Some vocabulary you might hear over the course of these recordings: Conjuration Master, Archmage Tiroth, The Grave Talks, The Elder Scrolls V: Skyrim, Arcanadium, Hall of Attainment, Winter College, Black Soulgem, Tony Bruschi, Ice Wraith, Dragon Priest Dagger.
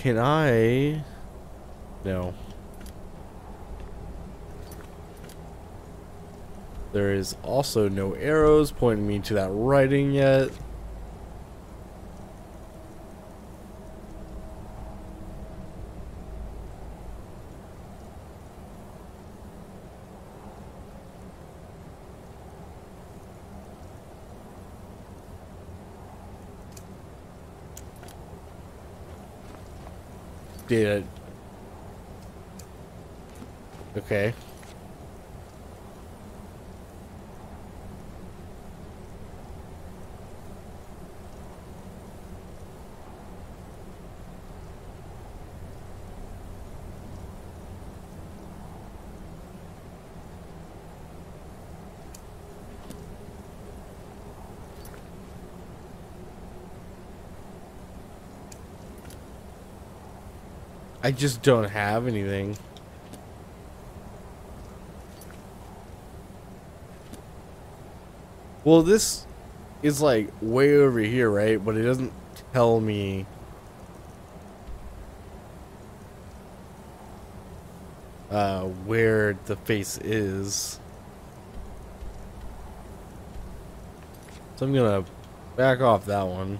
Can I? No. There is also no arrows pointing me to that writing yet. Did it. Okay. I just don't have anything. Well, this is like way over here, right? But it doesn't tell me. Where the face is. So I'm gonna back off that one.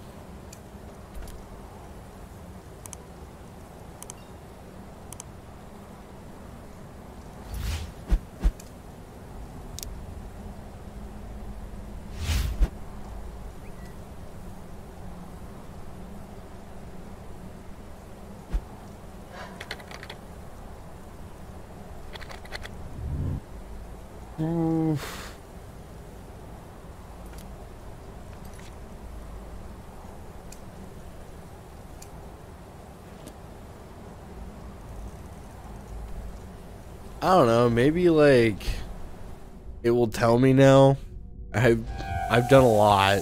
I don't know, maybe like it will tell me now. I've done a lot.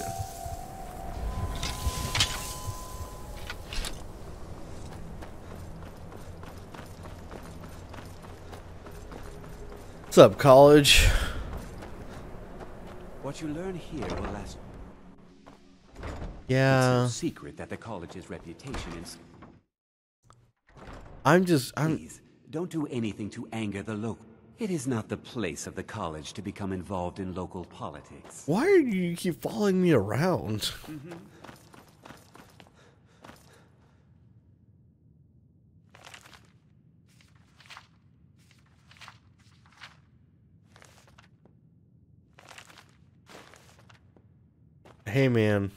What's up, college? What you learn here will last. Yeah. It's no secret that the college's reputation is. Please. Don't do anything to anger the local. It is not the place of the college to become involved in local politics. Why do you keep following me around? Mm-hmm. Hey, man,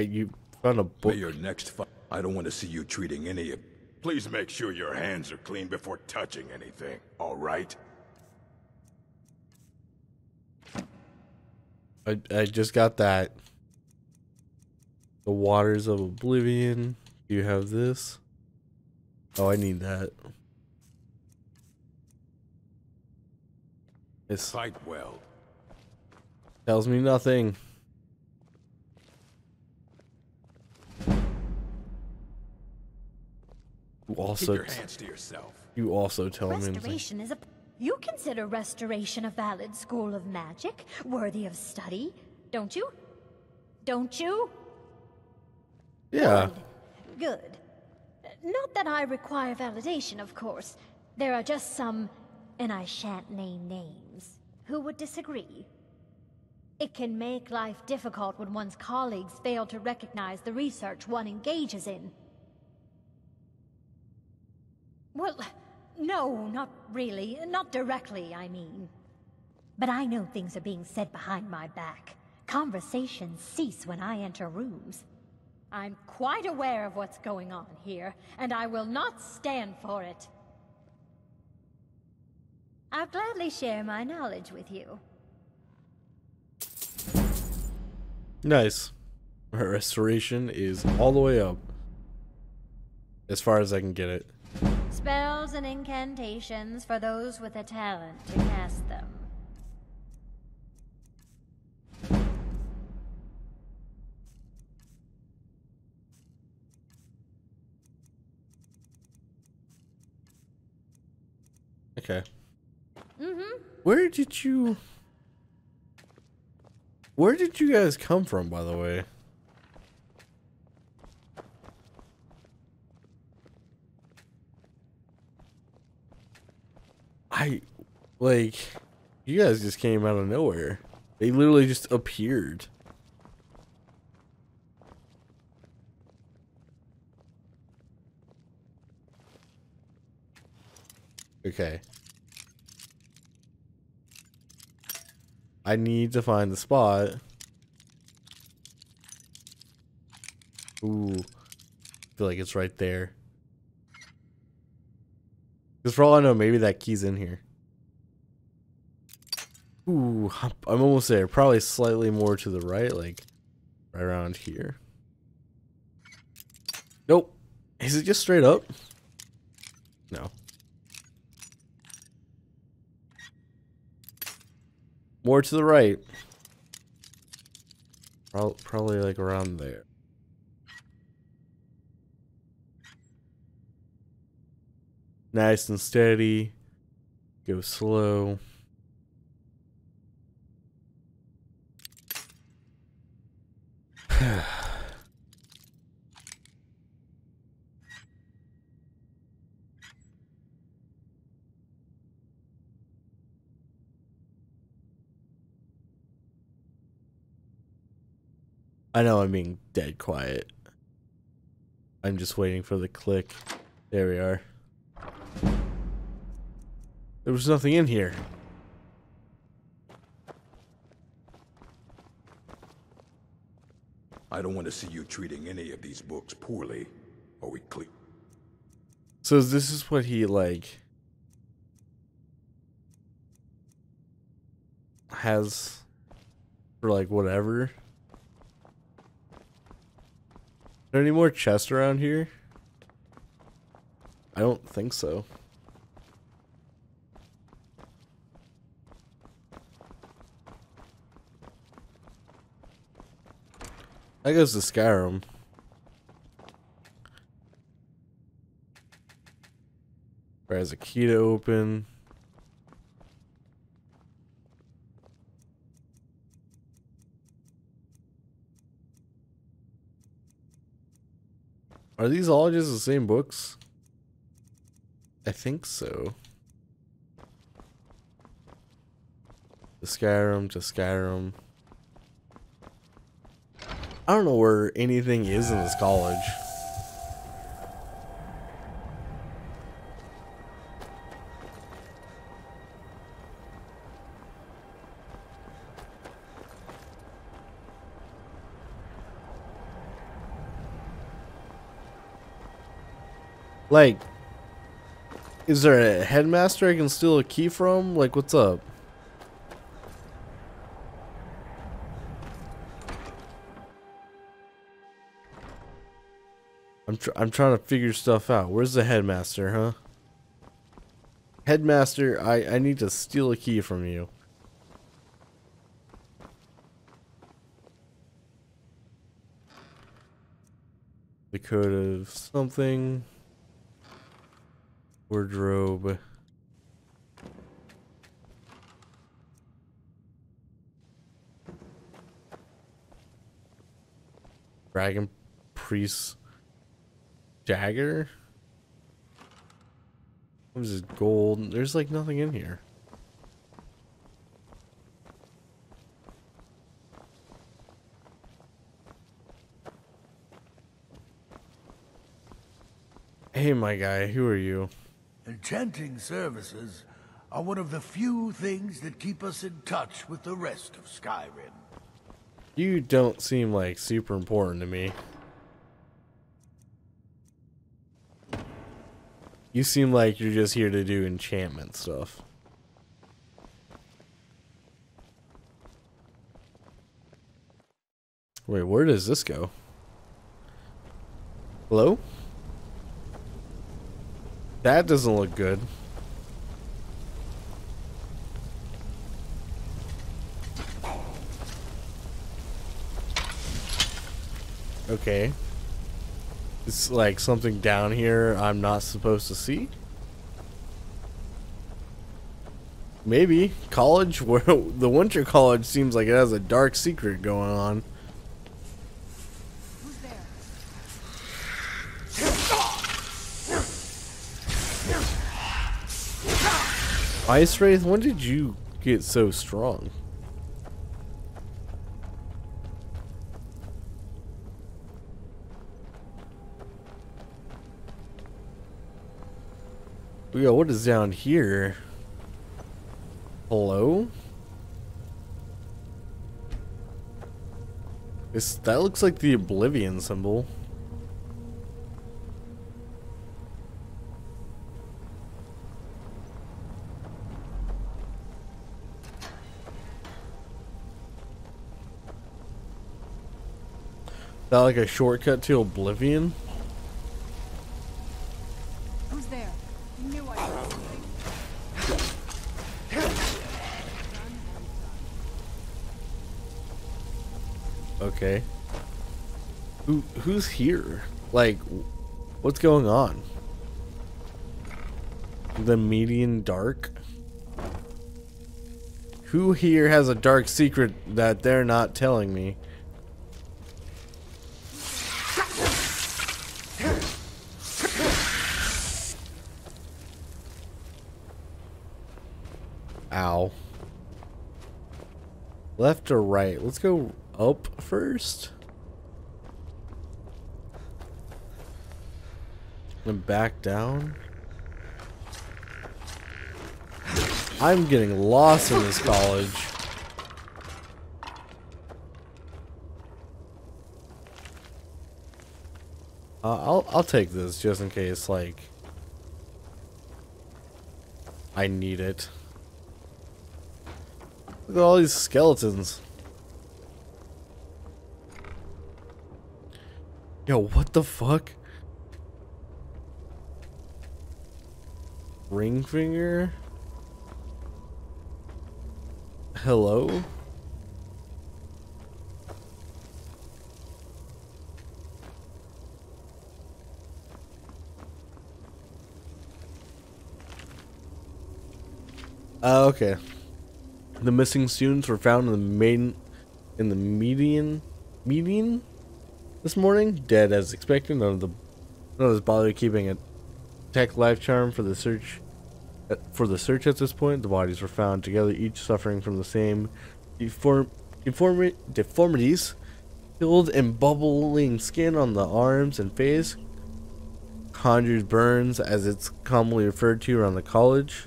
you found a book. Your next fight. I don't want to see you treating any of. Please make sure your hands are clean before touching anything, all right? I just got that. The Waters of Oblivion. Do you have this? Oh, I need that. It's fight well. Tells me nothing. Also, keep your hands to yourself. You also tell me. Restoration is a. You consider restoration a valid school of magic, worthy of study, don't you? Don't you? Yeah. Good. Not that I require validation, of course. There are just some, and I shan't name names, who would disagree. It can make life difficult when one's colleagues fail to recognize the research one engages in. Well, no, not really. Not directly, I mean. But I know things are being said behind my back. Conversations cease when I enter rooms. I'm quite aware of what's going on here, and I will not stand for it. I'll gladly share my knowledge with you. Nice. Her restoration is all the way up. As far as I can get it. Spells and incantations for those with a talent to cast them. Okay. Mm-hmm. Where did you guys come from, by the way? Like, you guys just came out of nowhere. They literally just appeared. Okay. I need to find the spot. Ooh. I feel like it's right there. Because for all I know, maybe that key's in here. Ooh, I'm almost there. Probably slightly more to the right, like right around here. Nope. Is it just straight up? No. More to the right. Probably like around there. Nice and steady. Go slow. I know I'm being dead quiet. I'm just waiting for the click. There we are. There was nothing in here. I don't want to see you treating any of these books poorly. Are we clear? So this is what he like has for like whatever. Are there any more chests around here? I don't think so. That goes to Skyrim. There has a key to open. Are these all just the same books? I think so. The Skyrim to Skyrim. I don't know where anything is in this college. Like, is there a headmaster I can steal a key from? Like, what's up? I'm trying to figure stuff out. Where's the headmaster, huh? Headmaster, I need to steal a key from you. The code of something. Wardrobe. Dragon Priest Dagger? What is it? Gold? There's like nothing in here. Hey, my guy, who are you? Enchanting services are one of the few things that keep us in touch with the rest of Skyrim. You don't seem like super important to me. You seem like you're just here to do enchantment stuff. Wait, where does this go? Hello? That doesn't look good. Okay. It's like something down here I'm not supposed to see? Maybe. College? The Winter College seems like it has a dark secret going on. Who's there? Ice Wraith, when did you get so strong? We got what is down here? Hello? That looks like the Oblivion symbol. Is that like a shortcut to Oblivion? Who's there? You knew I was coming. Okay. Who's here? Like, what's going on? The median dark? Who here has a dark secret that they're not telling me? Ow. Left or right? Let's go up first. And back down. I'm getting lost in this college. I'll take this just in case, like, I need it. Look at all these skeletons. Yo, what the fuck? Ring finger? Hello? Okay. The missing students were found in the median this morning, dead as expected. None of us bothered keeping a tech life charm for the search. At this point, the bodies were found together, each suffering from the same deformities, filled and bubbling skin on the arms and face, conjured burns, as it's commonly referred to around the college.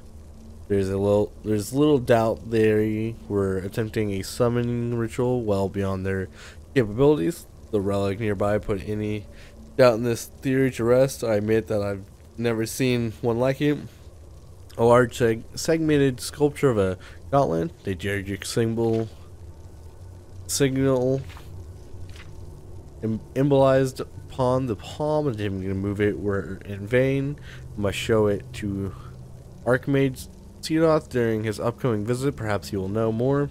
There's little doubt they were attempting a summoning ritual well beyond their capabilities. The relic nearby put any doubt in this theory to rest. I admit that I've never seen one like it. A large segmented sculpture of a gauntlet, the Jergic signal embolized upon the palm. I didn't even move it were in vain. I must show it to Archmage Tiroth during his upcoming visit. Perhaps he will know more.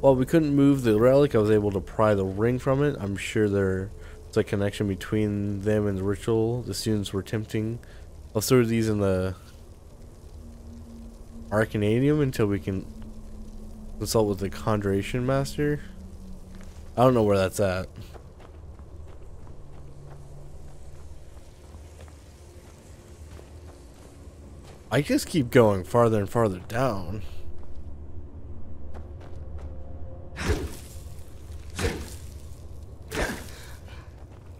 While we couldn't move the relic, I was able to pry the ring from it. I'm sure there's a connection between them and the ritual the students were attempting. I'll store these in the Arcanadium until we can consult with the Conjuration Master. I don't know where that's at. I just keep going farther and farther down.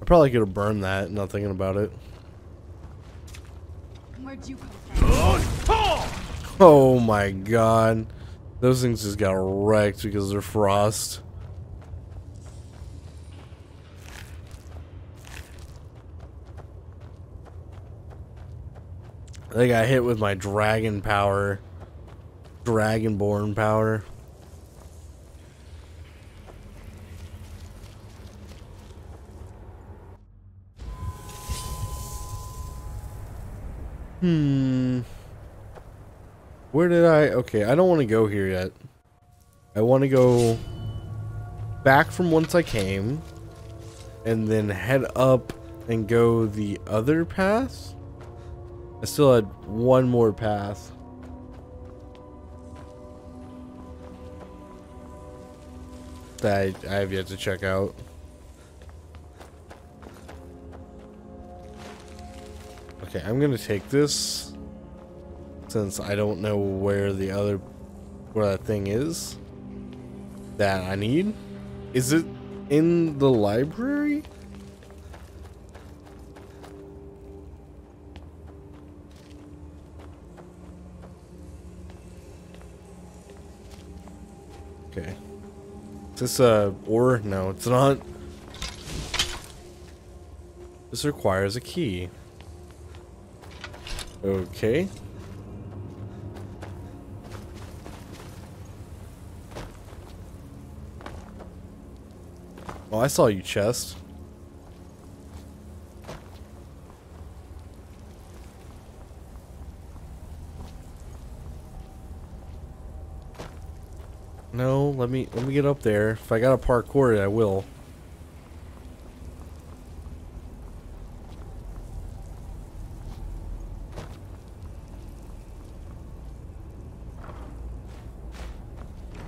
I probably could have burned that, not thinking about it. Where'd you come from? Oh my god. Those things just got wrecked because they're frost. I got hit with my dragon power. Dragonborn power. Where did I? Okay, I don't want to go here yet. I want to go back from whence I came and then head up and go the other path. I still had one more path. That I have yet to check out. Okay, I'm gonna take this. since I don't know where the other that thing is that I need. Is it in the library? Okay. Is this a ore? No, it's not. This requires a key. Okay. Oh, I saw you, chest. No, let me get up there. If I gotta parkour it, I will.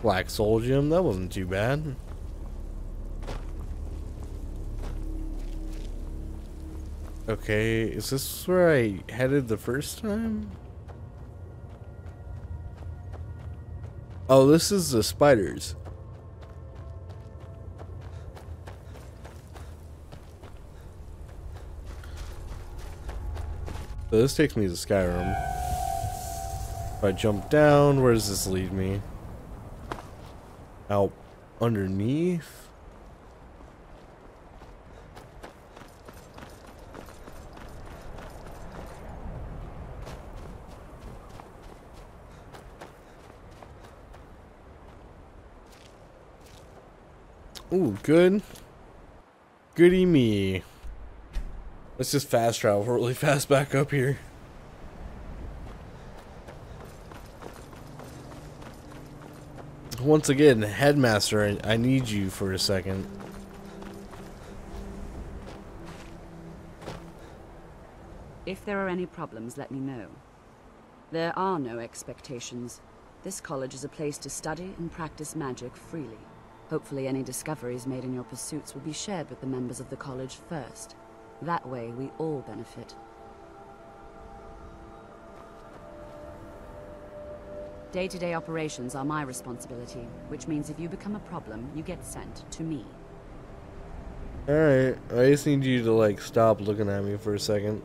Black Soulgem, that wasn't too bad. Okay, is this where I headed the first time? Oh, this is the spiders. So this takes me to Skyrim. If I jump down, where does this lead me? Out underneath? Ooh, good. Goody me. Let's just fast travel really fast back up here. Once again, Headmaster, I need you for a second. If there are any problems, let me know. There are no expectations. This college is a place to study and practice magic freely. Hopefully any discoveries made in your pursuits will be shared with the members of the college first. That way we all benefit. Day-to-day operations are my responsibility, which means if you become a problem, you get sent to me. Alright, I just need you to like stop looking at me for a second.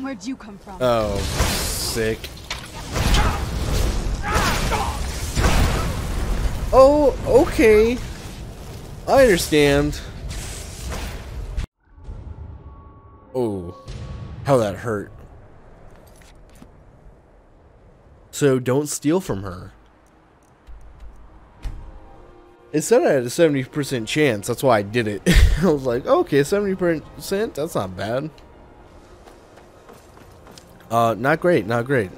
Where'd you come from? Oh, sick. Oh, okay. I understand. Oh, how that hurt. So don't steal from her. It said I had a 70% chance. That's why I did it. I was like, okay, 70%, that's not bad. Not great, not great.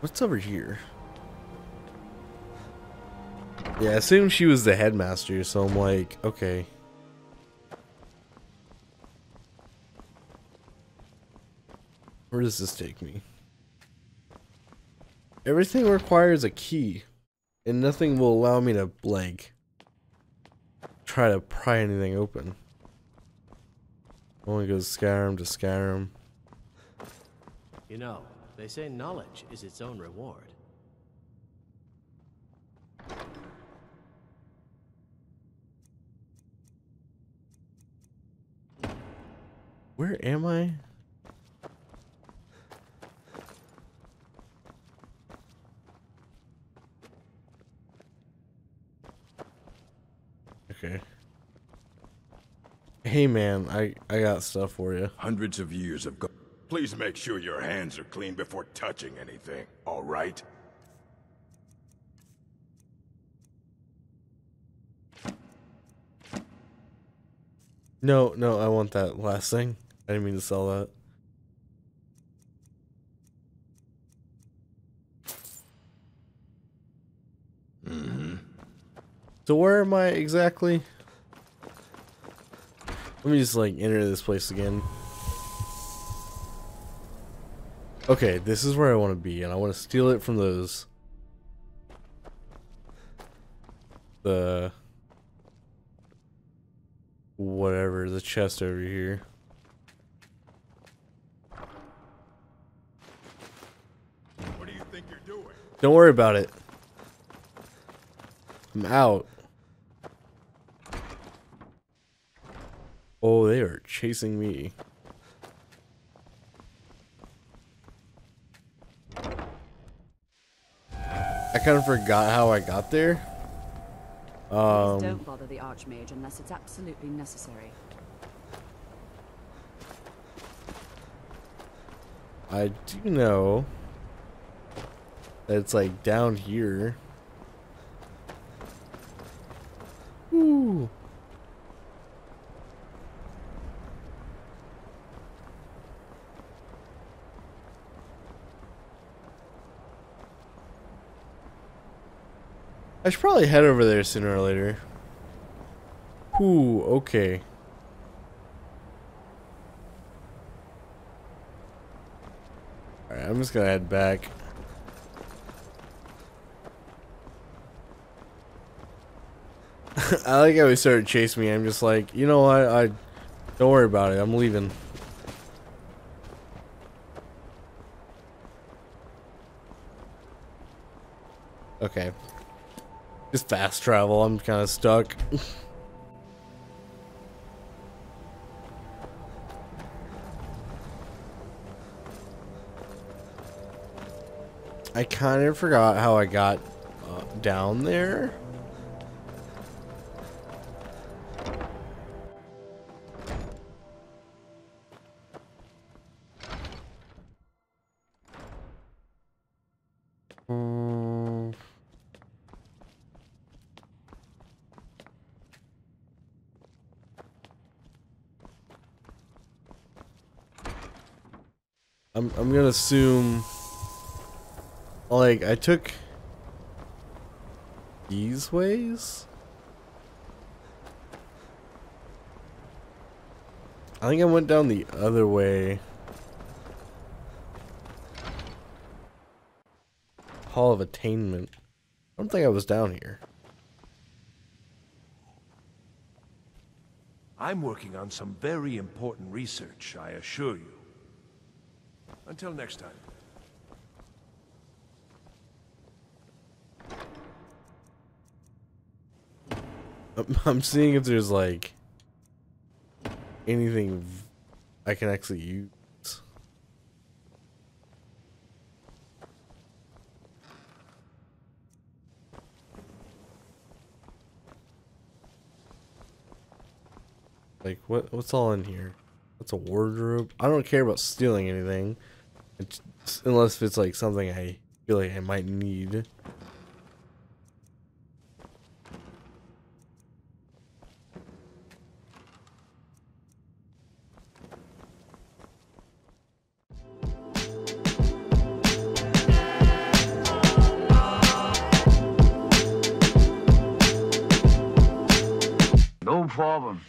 What's over here? Yeah, I assume she was the headmaster, so I'm like, okay. Where does this take me? Everything requires a key, and nothing will allow me to, like, try to pry anything open. Only goes Skyrim to Skyrim. You know, they say knowledge is its own reward. Where am I? Okay. Hey man, I got stuff for you. Hundreds of years have gone. Please make sure your hands are clean before touching anything, all right? No, no, I want that last thing. I didn't mean to sell that. So where am I exactly? Let me just like enter this place again. Okay, this is where I want to be, and I want to steal it from those. The... whatever, the chest over here. What do you think you're doing? Don't worry about it. I'm out. Oh, they are chasing me. I kind of forgot how I got there. Don't bother the Archmage unless it's absolutely necessary. I do know that it's like down here. Ooh. I should probably head over there sooner or later. Ooh, okay. Alright, I'm just gonna head back. I like how he started chasing me. I'm just like, you know what? I don't worry about it. I'm leaving. Okay. Just fast travel, I'm kind of stuck. I kind of forgot how I got down there. I'm gonna assume, like, I took these ways. I think I went down the other way. Hall of Attainment. I don't think I was down here. I'm working on some very important research, I assure you. Until next time. I'm seeing if there's like anything I can actually use. Like what's all in here? That's a wardrobe. I don't care about stealing anything. It's, unless if it's like something I feel like I might need. No problem.